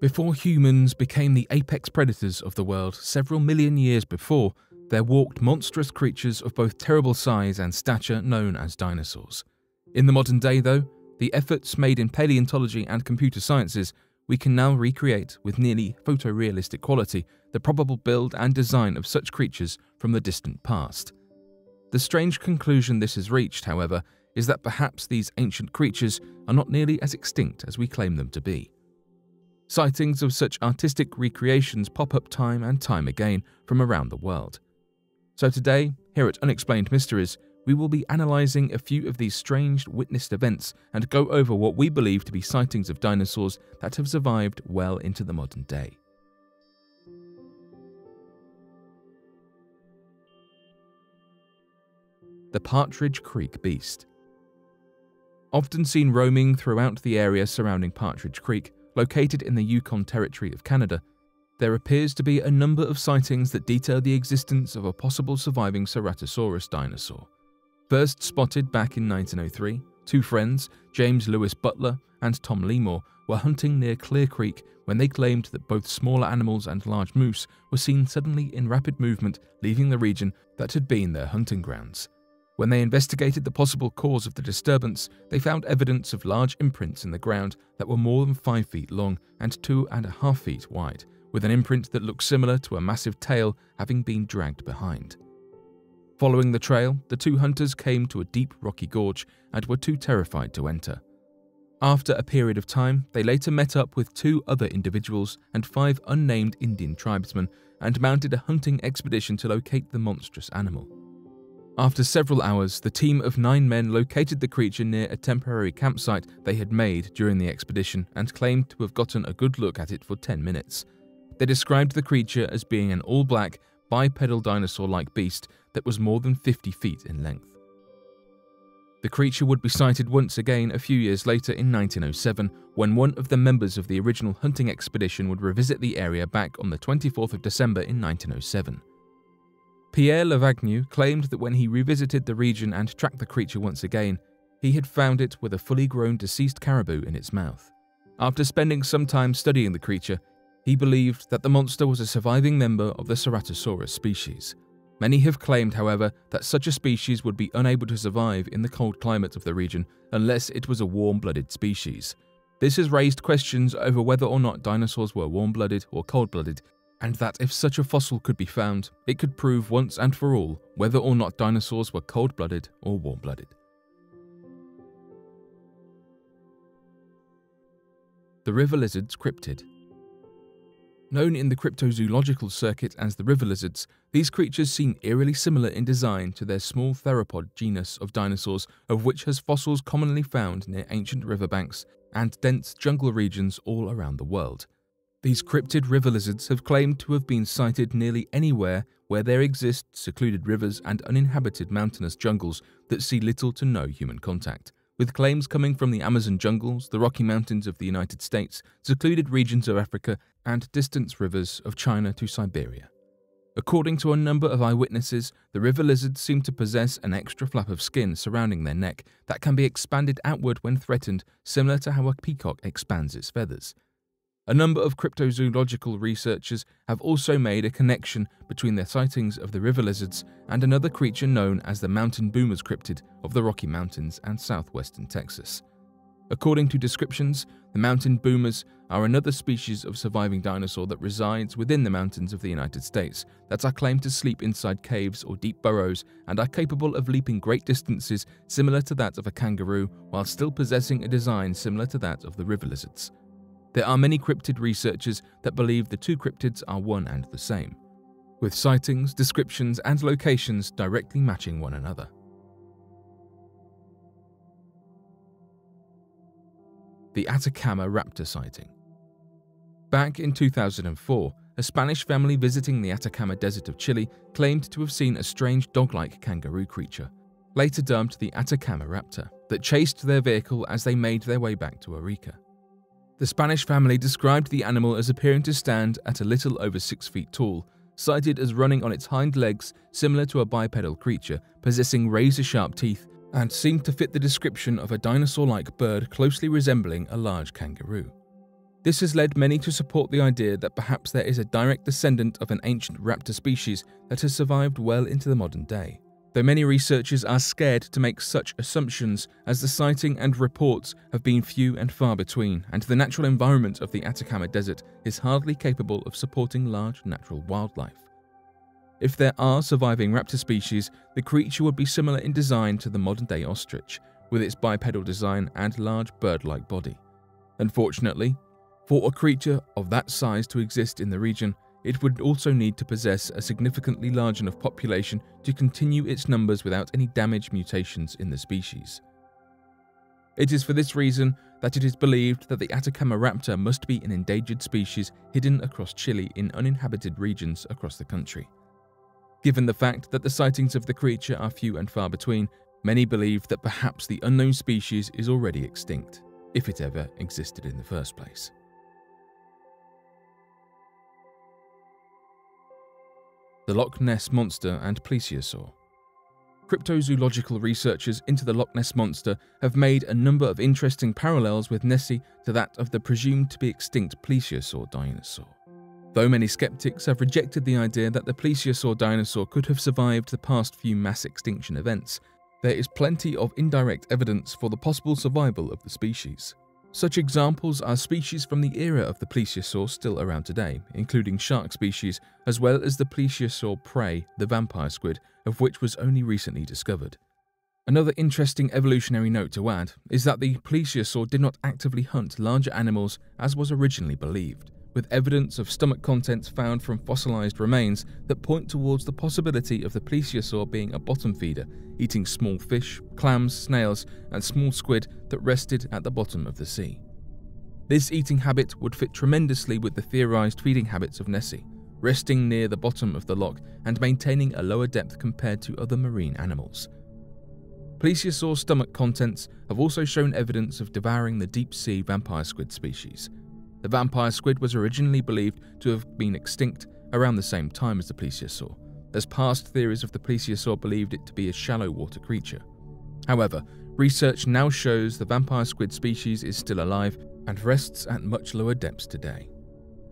Before humans became the apex predators of the world several million years before, there walked monstrous creatures of both terrible size and stature known as dinosaurs. In the modern day, though, the efforts made in paleontology and computer sciences, we can now recreate, with nearly photorealistic quality, the probable build and design of such creatures from the distant past. The strange conclusion this has reached, however, is that perhaps these ancient creatures are not nearly as extinct as we claim them to be. Sightings of such artistic recreations pop up time and time again from around the world. So today, here at Unexplained Mysteries, we will be analysing a few of these strange witnessed events and go over what we believe to be sightings of dinosaurs that have survived well into the modern day. The Partridge Creek Beast. Often seen roaming throughout the area surrounding Partridge Creek, located in the Yukon Territory of Canada, there appears to be a number of sightings that detail the existence of a possible surviving Ceratosaurus dinosaur. First spotted back in 1903, two friends, James Lewis Butler and Tom Lemore, were hunting near Clear Creek when they claimed that both smaller animals and large moose were seen suddenly in rapid movement leaving the region that had been their hunting grounds. When they investigated the possible cause of the disturbance, they found evidence of large imprints in the ground that were more than 5 feet long and 2.5 feet wide, with an imprint that looked similar to a massive tail having been dragged behind. Following the trail, the two hunters came to a deep rocky gorge and were too terrified to enter. After a period of time, they later met up with two other individuals and 5 unnamed Indian tribesmen and mounted a hunting expedition to locate the monstrous animal. After several hours, the team of 9 men located the creature near a temporary campsite they had made during the expedition and claimed to have gotten a good look at it for 10 minutes. They described the creature as being an all-black, bipedal dinosaur-like beast that was more than 50 feet in length. The creature would be sighted once again a few years later in 1907, when one of the members of the original hunting expedition would revisit the area back on the 24th of December in 1907. Pierre Lavagneux claimed that when he revisited the region and tracked the creature once again, he had found it with a fully grown deceased caribou in its mouth. After spending some time studying the creature, he believed that the monster was a surviving member of the Ceratosaurus species. Many have claimed, however, that such a species would be unable to survive in the cold climate of the region unless it was a warm-blooded species. This has raised questions over whether or not dinosaurs were warm-blooded or cold-blooded, and that if such a fossil could be found, it could prove once and for all whether or not dinosaurs were cold-blooded or warm-blooded. The River Lizards Cryptid. Known in the cryptozoological circuit as the river lizards, these creatures seem eerily similar in design to their small theropod genus of dinosaurs, of which has fossils commonly found near ancient riverbanks and dense jungle regions all around the world. These cryptid river lizards have claimed to have been sighted nearly anywhere where there exist secluded rivers and uninhabited mountainous jungles that see little to no human contact, with claims coming from the Amazon jungles, the Rocky Mountains of the United States, secluded regions of Africa, and distant rivers of China to Siberia. According to a number of eyewitnesses, the river lizards seem to possess an extra flap of skin surrounding their neck that can be expanded outward when threatened, similar to how a peacock expands its feathers. A number of cryptozoological researchers have also made a connection between the sightings of the river lizards and another creature known as the Mountain Boomers cryptid of the Rocky Mountains and southwestern Texas. According to descriptions, the Mountain Boomers are another species of surviving dinosaur that resides within the mountains of the United States, that are claimed to sleep inside caves or deep burrows and are capable of leaping great distances similar to that of a kangaroo while still possessing a design similar to that of the river lizards. There are many cryptid researchers that believe the two cryptids are one and the same, with sightings, descriptions, and locations directly matching one another. The Atacama Raptor sighting. Back in 2004, a Spanish family visiting the Atacama Desert of Chile claimed to have seen a strange dog-like kangaroo creature, later dubbed the Atacama Raptor, that chased their vehicle as they made their way back to Arica. The Spanish family described the animal as appearing to stand at a little over 6 feet tall, sighted as running on its hind legs similar to a bipedal creature, possessing razor-sharp teeth, and seemed to fit the description of a dinosaur-like bird closely resembling a large kangaroo. This has led many to support the idea that perhaps there is a direct descendant of an ancient raptor species that has survived well into the modern day, though many researchers are scared to make such assumptions as the sighting and reports have been few and far between, and the natural environment of the Atacama Desert is hardly capable of supporting large natural wildlife. If there are surviving raptor species, the creature would be similar in design to the modern-day ostrich, with its bipedal design and large bird-like body. Unfortunately, for a creature of that size to exist in the region, it would also need to possess a significantly large enough population to continue its numbers without any damage mutations in the species. It is for this reason that it is believed that the Atacama raptor must be an endangered species hidden across Chile in uninhabited regions across the country. Given the fact that the sightings of the creature are few and far between, many believe that perhaps the unknown species is already extinct, if it ever existed in the first place. The Loch Ness Monster and Plesiosaur. Cryptozoological researchers into the Loch Ness Monster have made a number of interesting parallels with Nessie to that of the presumed to be extinct Plesiosaur dinosaur. Though many skeptics have rejected the idea that the Plesiosaur dinosaur could have survived the past few mass extinction events, there is plenty of indirect evidence for the possible survival of the species. Such examples are species from the era of the plesiosaur still around today, including shark species, as well as the plesiosaur prey, the vampire squid, of which was only recently discovered. Another interesting evolutionary note to add is that the plesiosaur did not actively hunt larger animals as was originally believed, with evidence of stomach contents found from fossilized remains that point towards the possibility of the plesiosaur being a bottom feeder, eating small fish, clams, snails, and small squid that rested at the bottom of the sea. This eating habit would fit tremendously with the theorized feeding habits of Nessie, resting near the bottom of the loch and maintaining a lower depth compared to other marine animals. Plesiosaur stomach contents have also shown evidence of devouring the deep-sea vampire squid species. The vampire squid was originally believed to have been extinct around the same time as the plesiosaur, as past theories of the plesiosaur believed it to be a shallow water creature. However, research now shows the vampire squid species is still alive and rests at much lower depths today.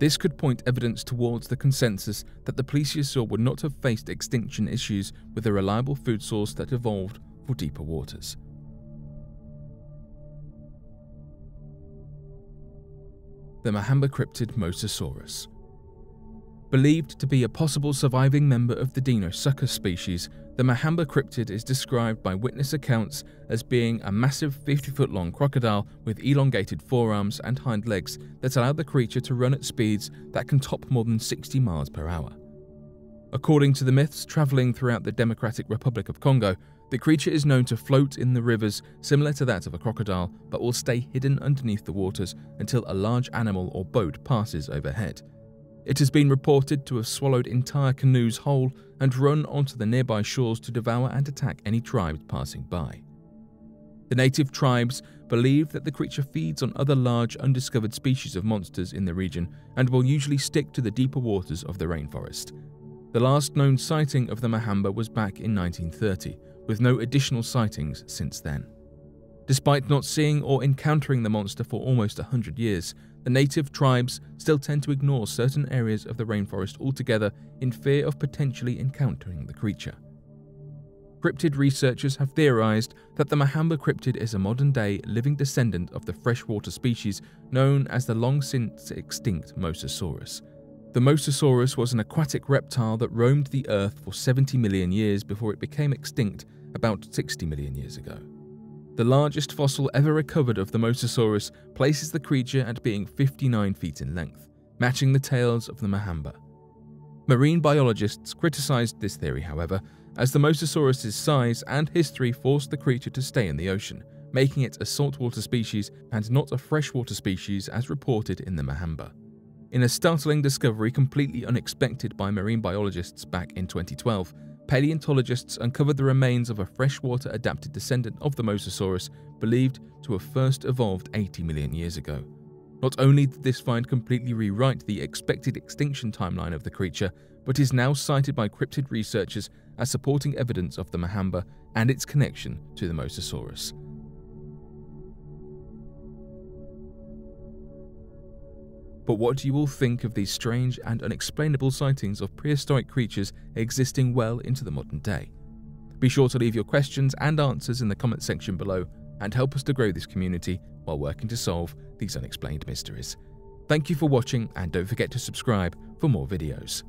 This could point evidence towards the consensus that the plesiosaur would not have faced extinction issues with a reliable food source that evolved for deeper waters. The Mahamba cryptid Mosasaurus. Believed to be a possible surviving member of the Dinosuchus species, the Mahamba cryptid is described by witness accounts as being a massive 50-foot-long crocodile with elongated forearms and hind legs that allow the creature to run at speeds that can top more than 60 miles per hour. According to the myths traveling throughout the Democratic Republic of Congo, the creature is known to float in the rivers similar to that of a crocodile, but will stay hidden underneath the waters until a large animal or boat passes overhead. It has been reported to have swallowed entire canoes whole and run onto the nearby shores to devour and attack any tribes passing by. The native tribes believe that the creature feeds on other large undiscovered species of monsters in the region and will usually stick to the deeper waters of the rainforest. The last known sighting of the Mahamba was back in 1930, with no additional sightings since then. Despite not seeing or encountering the monster for almost 100 years, the native tribes still tend to ignore certain areas of the rainforest altogether in fear of potentially encountering the creature. Cryptid researchers have theorized that the Mahamba cryptid is a modern-day living descendant of the freshwater species known as the long-since-extinct Mosasaurus. The Mosasaurus was an aquatic reptile that roamed the Earth for 70 million years before it became extinct about 60 million years ago. The largest fossil ever recovered of the Mosasaurus places the creature at being 59 feet in length, matching the tails of the Mahamba. Marine biologists criticized this theory, however, as the Mosasaurus's size and history forced the creature to stay in the ocean, making it a saltwater species and not a freshwater species as reported in the Mahamba. In a startling discovery completely unexpected by marine biologists back in 2012, paleontologists uncovered the remains of a freshwater-adapted descendant of the Mosasaurus believed to have first evolved 80 million years ago. Not only did this find completely rewrite the expected extinction timeline of the creature, but is now cited by cryptid researchers as supporting evidence of the Mahamba and its connection to the Mosasaurus. But what do you all think of these strange and unexplainable sightings of prehistoric creatures existing well into the modern day? Be sure to leave your questions and answers in the comment section below and help us to grow this community while working to solve these unexplained mysteries. Thank you for watching, and don't forget to subscribe for more videos.